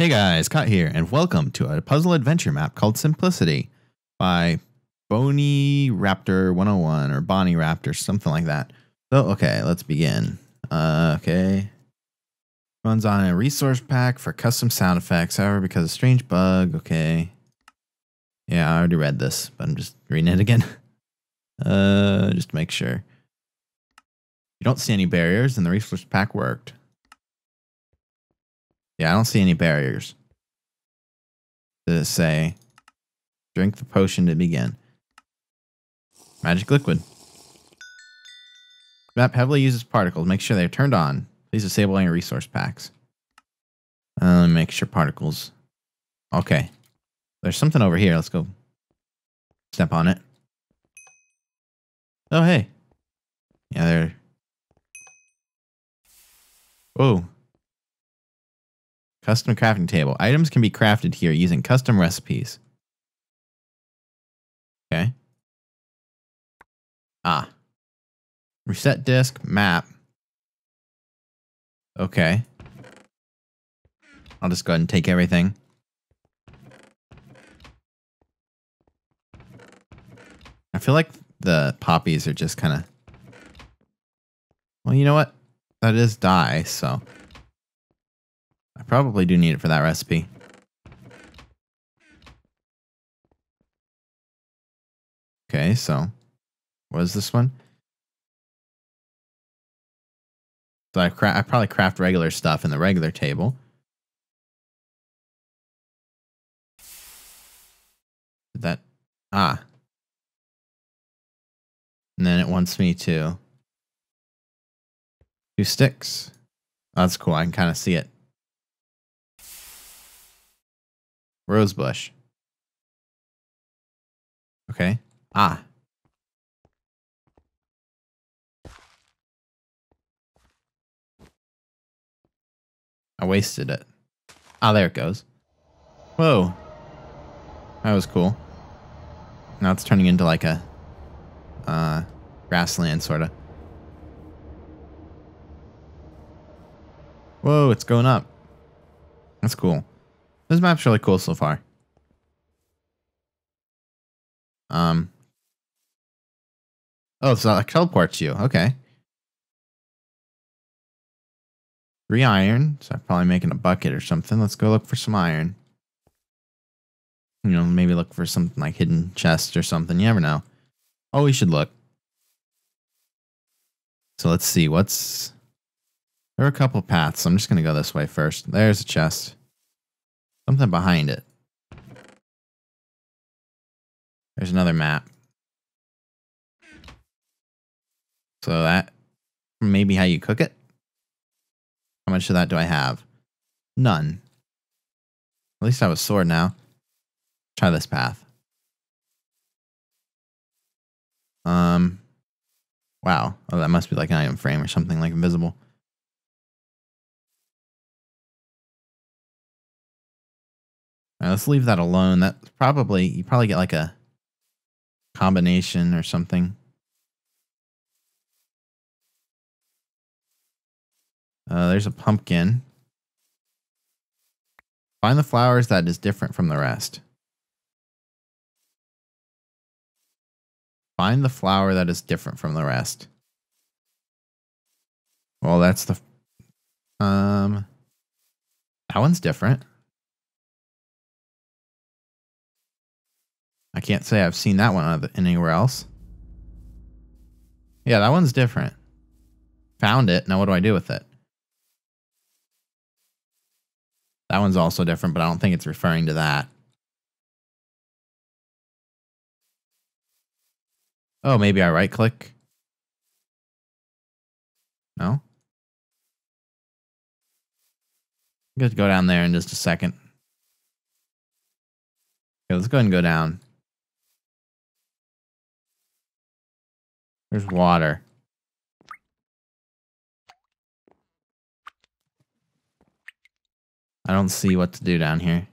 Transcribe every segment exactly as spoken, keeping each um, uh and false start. Hey guys, K zero t here, and welcome to a puzzle adventure map called Simplicity by Bony Raptor one oh one or Bony Raptor, something like that. So, okay, let's begin. Uh, okay. Runs on a resource pack for custom sound effects, however, because of a strange bug. Okay. Yeah, I already read this, but I'm just reading it again. uh, just to make sure. You don't see any barriers, and the resource pack worked. Yeah, I don't see any barriers. To say, drink the potion to begin. Magic liquid. The map heavily uses particles. Make sure they're turned on. Please disable any resource packs. Uh, let me make sure particles. Okay. There's something over here. Let's go step on it. Oh, hey. Yeah, they're... Whoa. Custom crafting table. Items can be crafted here using custom recipes. Okay. Ah. Reset disk, map. Okay. I'll just go ahead and take everything. I feel like the poppies are just kind of... Well, you know what? That is dye, so... I probably do need it for that recipe. Okay, so what is this one? So I, cra I probably craft regular stuff in the regular table. Did that, ah. And then it wants me to do sticks. Oh, that's cool, I can kind of see it. Rosebush. Okay. Ah. I wasted it. Ah, there it goes. Whoa. That was cool. Now it's turning into like a uh, grassland, sort of. Whoa, it's going up. That's cool. This map's really cool so far. Um. Oh, so it teleports you. Okay. Three iron. So I'm probably making a bucket or something. Let's go look for some iron. You know, maybe look for something like hidden chest or something. You never know. Oh, we should look. So let's see. What's... There are a couple paths. So I'm just going to go this way first. There's a chest. Something behind it. There's another map. So that may be how you cook it. How much of that do I have? None. At least I have a sword now. Try this path. Um. Wow. Oh, that must be like an item frame or something, like invisible. Now let's leave that alone. That's probably, you probably get like a combination or something. Uh, there's a pumpkin. Find the flowers that is different from the rest. Find the flower that is different from the rest. Well, that's the, um, that one's different. I can't say I've seen that one anywhere else. Yeah, that one's different. Found it. Now what do I do with it? That one's also different, but I don't think it's referring to that. Oh, maybe I right click. No? I'm going to go down there in just a second. Okay, let's go ahead and go down. There's water. I don't see what to do down here.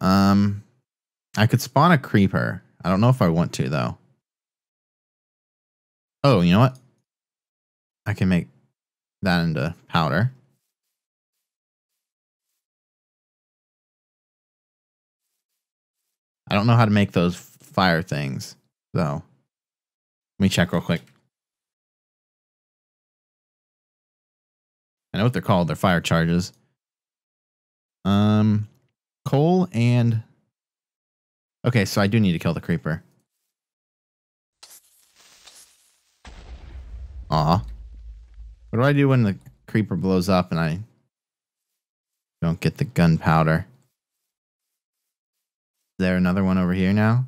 Um, I could spawn a creeper. I don't know if I want to, though. Oh, you know what? I can make that into powder. I don't know how to make those fire things, though. Let me check real quick. I know what they're called. They're fire charges. Um, coal and... Okay, so I do need to kill the creeper. Aw. What do I do when the creeper blows up and I don't get the gunpowder? Is there another one over here now?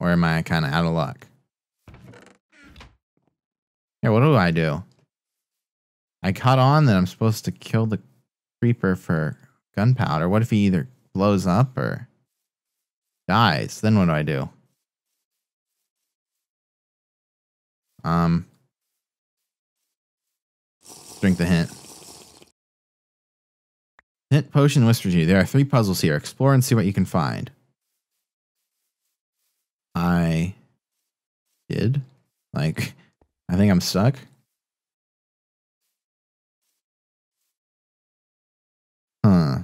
Or am I kind of out of luck? Yeah, what do I do? I caught on that I'm supposed to kill the creeper for gunpowder. What if he either blows up or dies? Then what do I do? Um... Drink the hint. Hint potion whispers you. There are three puzzles here. Explore and see what you can find. I did. Like, I think I'm stuck. Huh.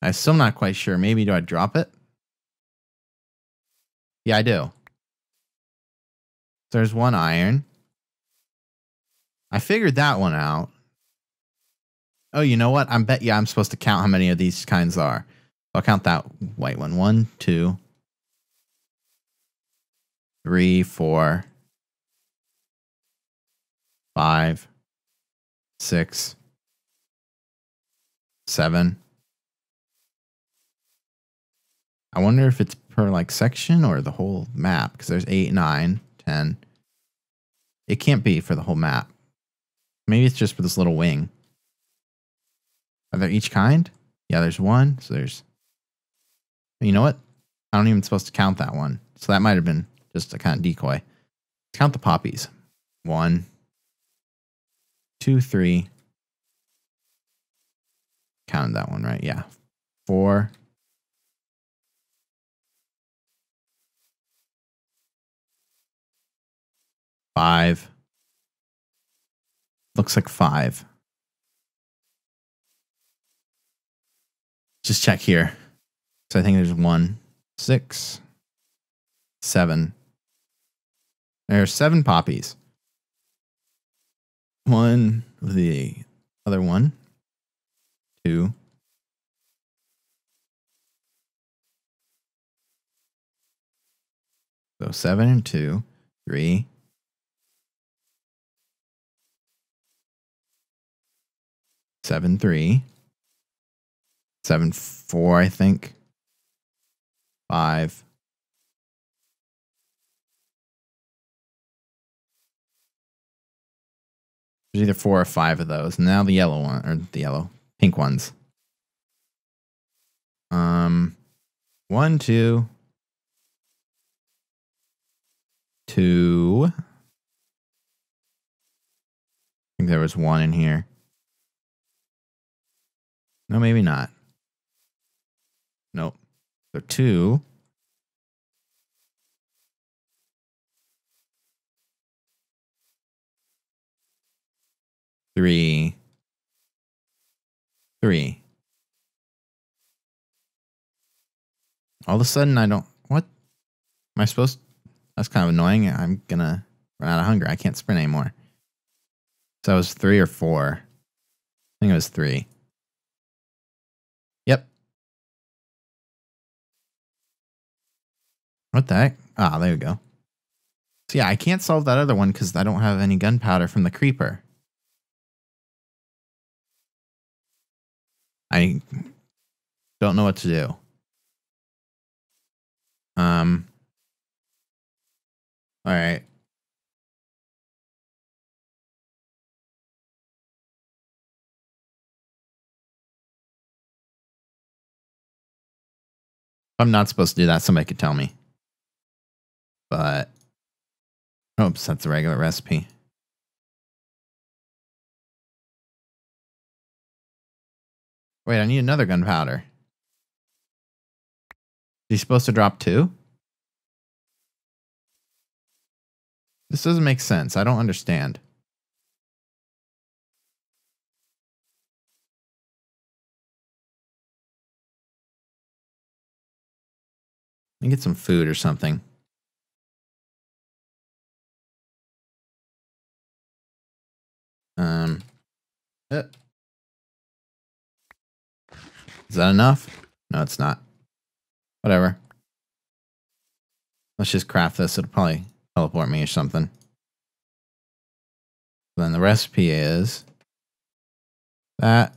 I'm still not quite sure. Maybe do I drop it? Yeah, I do. There's one iron. I figured that one out. Oh, you know what? I bet yeah, I'm supposed to count how many of these kinds are. I'll count that white one. One, two, three, four, five, six, seven. I wonder if it's per like section or the whole map, because there's eight, nine, ten. It can't be for the whole map. Maybe it's just for this little wing. Are there each kind? Yeah, there's one. So there's, you know what? I don't even supposed to count that one. So that might have been just a kind of decoy. Let's count the poppies. One, two, three. Counted that one, right? Yeah. Four. Five. Looks like five. Just check here. So I think there's one, six, seven. There are seven poppies. One, the other one, two, so seven and two, three. Seven three, seven four, I think. Five, there's either four or five of those. Now the yellow one, or the yellow pink ones. Um, one two, two. I think there was one in here. No, maybe not. Nope. So two. Three. Three. All of a sudden, I don't... What? Am I supposed... to, that's kind of annoying. I'm gonna run out of hunger. I can't sprint anymore. So it was three or four. I think it was three. What the heck? Ah, there we go. So yeah, I can't solve that other one because I don't have any gunpowder from the creeper. I don't know what to do. Um. All right. If I'm not supposed to do that, somebody could tell me. But, oops, that's a regular recipe. Wait, I need another gunpowder. He's supposed to drop two? This doesn't make sense. I don't understand. Let me get some food or something. Um, uh, is that enough? No, it's not. Whatever. Let's just craft this. It'll probably teleport me or something. Then the recipe is that,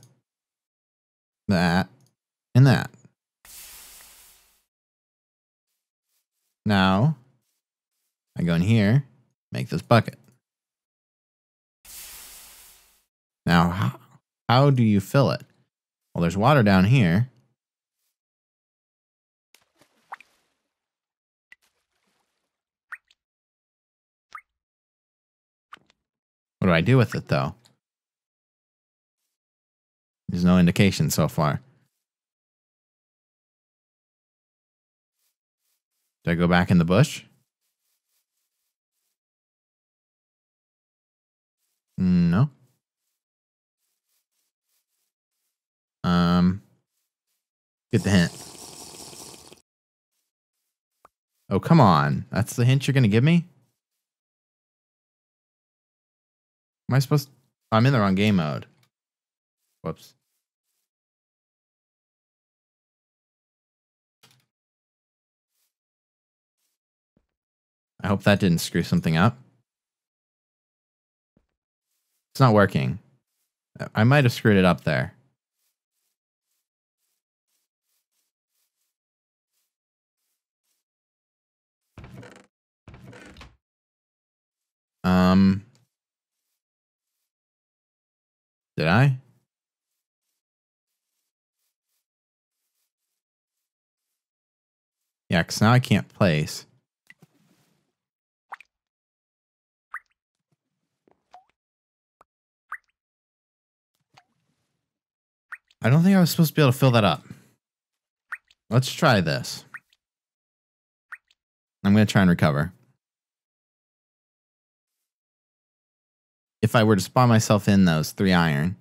that, and that. Now, I go in here, make this bucket. Now, how, how do you fill it? Well, there's water down here. What do I do with it, though? There's no indication so far. Do I go back in the bush? No. Um, get the hint. Oh, come on. That's the hint you're going to give me? Am I supposed to? I'm in the wrong game mode. Whoops. I hope that didn't screw something up. It's not working. I might have screwed it up there. Um, did I? Yeah, because now I can't place. I don't think I was supposed to be able to fill that up. Let's try this. I'm going to try and recover. If I were to spawn myself in those three iron.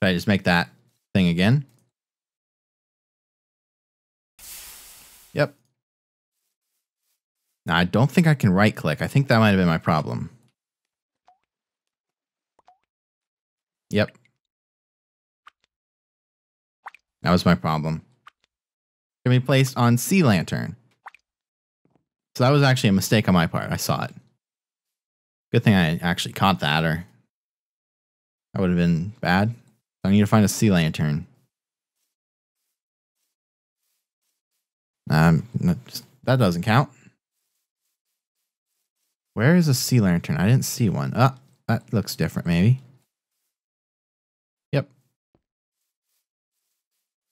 Could I just make that thing again? Yep. Now, I don't think I can right click. I think that might have been my problem. Yep. That was my problem. Can be placed on sea lantern. So that was actually a mistake on my part. I saw it. Good thing I actually caught that, or that would have been bad. I need to find a sea lantern. Um, that doesn't count. Where is a sea lantern? I didn't see one. Ah, oh, that looks different, maybe. Yep.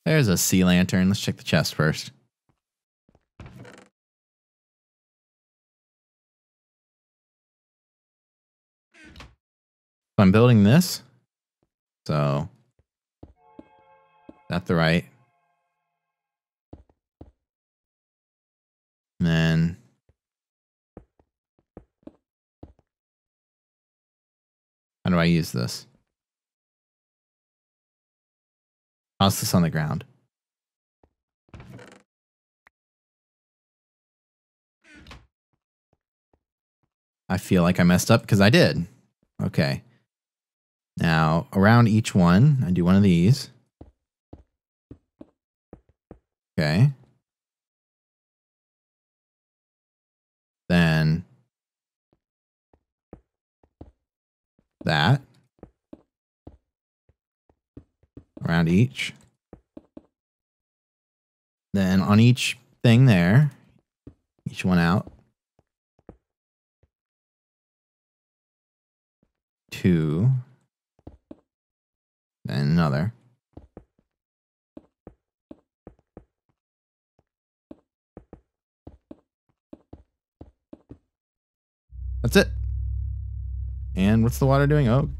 There's a sea lantern. Let's check the chest first. So I'm building this. So, at the right. And then how do I use this? Toss this on the ground. I feel like I messed up because I did. Okay. Now, around each one, I do one of these. Okay. Then that. Around each. Then on each thing there, each one out. Two. And another. That's it. And what's the water doing? Oh.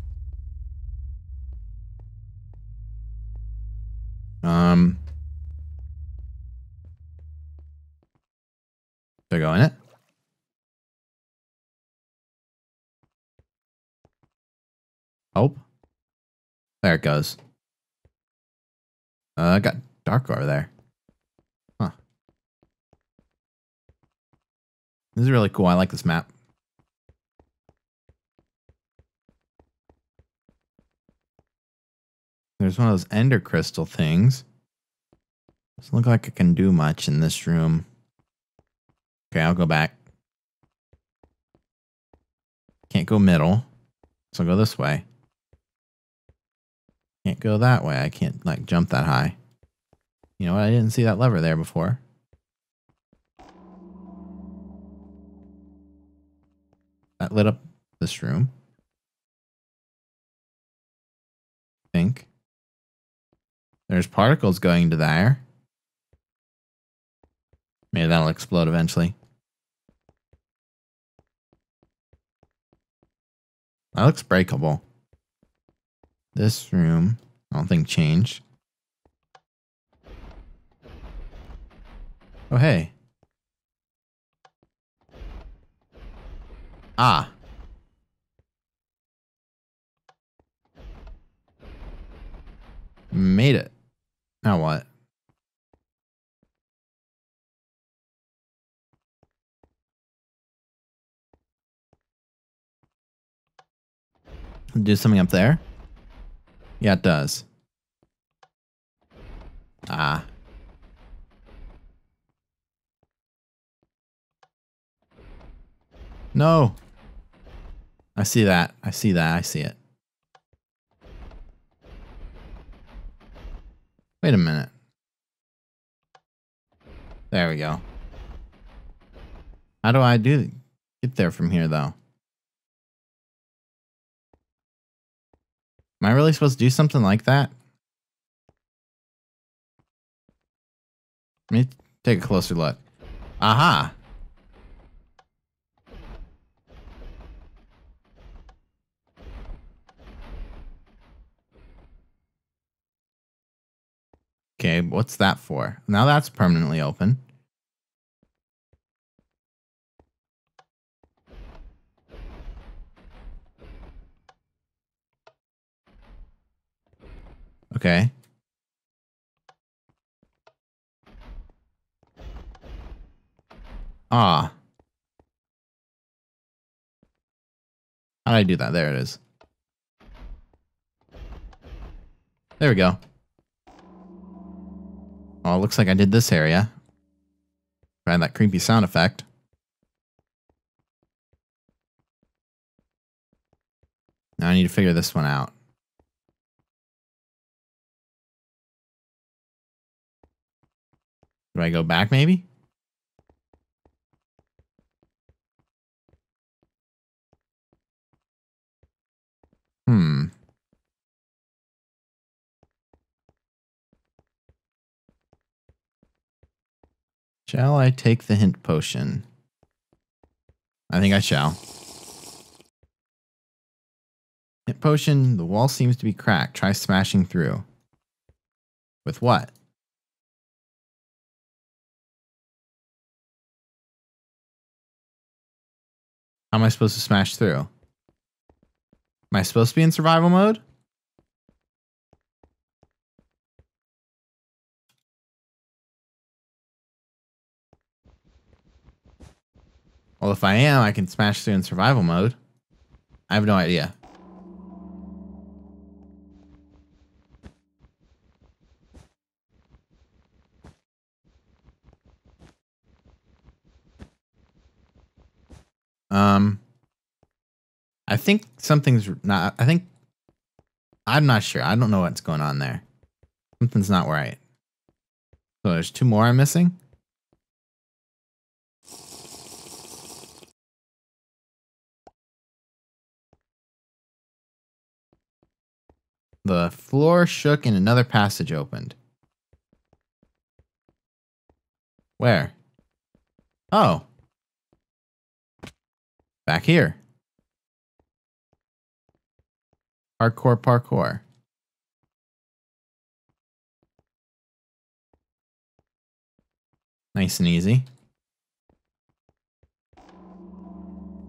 Um. Should I go in it? Help. There it goes. Uh, I got Darkar there. Huh. This is really cool. I like this map. There's one of those ender crystal things. Doesn't look like it can do much in this room. Okay, I'll go back. Can't go middle. So I'll go this way. Can't go that way. I can't like jump that high. You know what? I didn't see that lever there before. That lit up this room. I think. There's particles going to there. Maybe that'll explode eventually. That looks breakable. This room, I don't think changed. Oh, hey. Ah. Made it. Now what? Do something up there? Yeah, it does. Ah. No. I see that. I see that. I see it. Wait a minute. There we go. How do I do get there from here, though? Am I really supposed to do something like that? Let me take a closer look. Aha! Okay, what's that for? Now that's permanently open. Okay. Ah. How did I do that? There it is. There we go. Oh, it looks like I did this area. Try that creepy sound effect. Now I need to figure this one out. Do I go back, maybe? Hmm. Shall I take the hint potion? I think I shall. Hint potion, the wall seems to be cracked. Try smashing through. With what? How am I supposed to smash through? Am I supposed to be in survival mode? Well, if I am, I can smash through in survival mode. I have no idea. Um, I think something's not, I think, I'm not sure. I don't know what's going on there. Something's not right. So there's two more I'm missing. The floor shook and another passage opened. Where? Oh. Back here. Parkour, parkour. Nice and easy.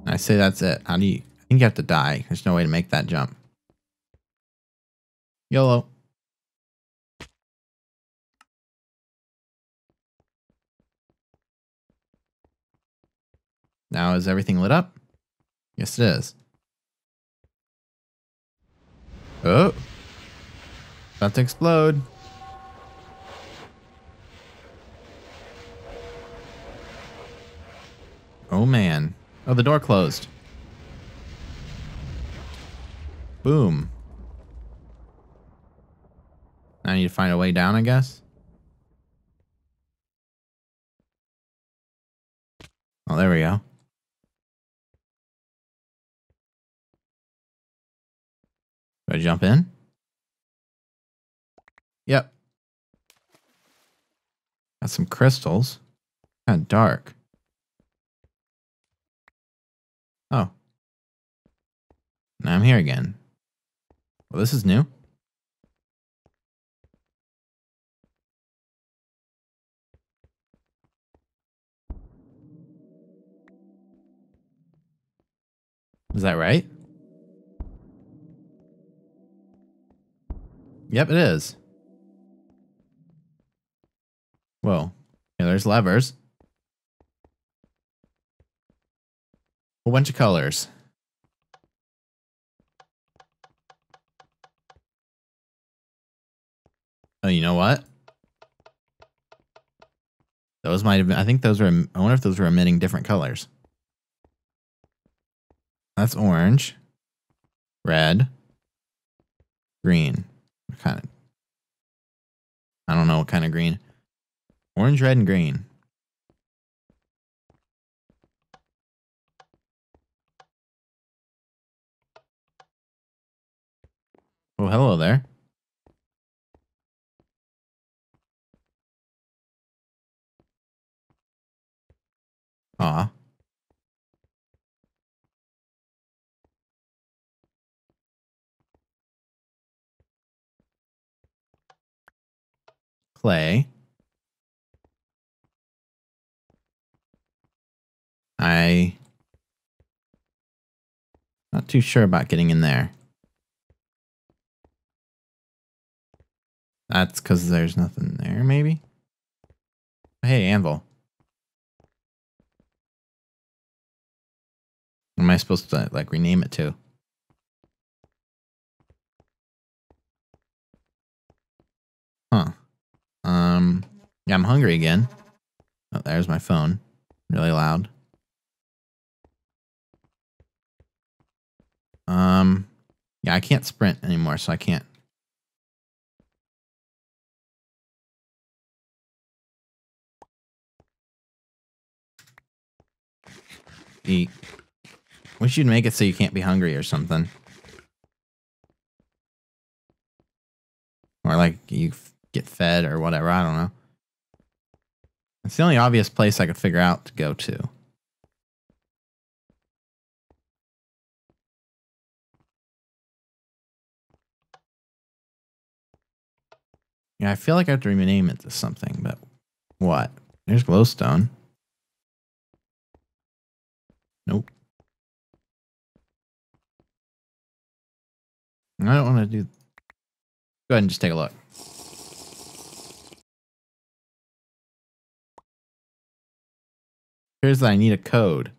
I say that's it. How do you... I think you have to die. There's no way to make that jump. YOLO. Now is everything lit up? Yes, it is. Oh, about to explode. Oh man. Oh, the door closed. Boom. I need to find a way down, I guess. Oh, there we go. Do I jump in? Yep. Got some crystals. Kind of dark. Oh. Now I'm here again. Well, this is new. Is that right? Yep, it is. Whoa. Yeah, there's levers. A bunch of colors. Oh, you know what? Those might have been, I think those were, I wonder if those were emitting different colors. That's orange, red, green. What kind of, I don't know what kind of green. Orange, red, and green. Oh, hello there. Ah. Clay. I not too sure about getting in there. That's because there's nothing there, maybe? Hey, anvil. What am I supposed to, like, rename it to? Huh. Um, yeah, I'm hungry again. Oh, there's my phone. Really loud. Um, yeah, I can't sprint anymore, so I can't. Eat. Wish you'd make it so you can't be hungry or something. Or like you get fed or whatever, I don't know. It's the only obvious place I could figure out to go to. Yeah, I feel like I have to rename it to something, but what? There's glowstone. Nope. I don't want to do... Go ahead and just take a look. Here's that I need a code.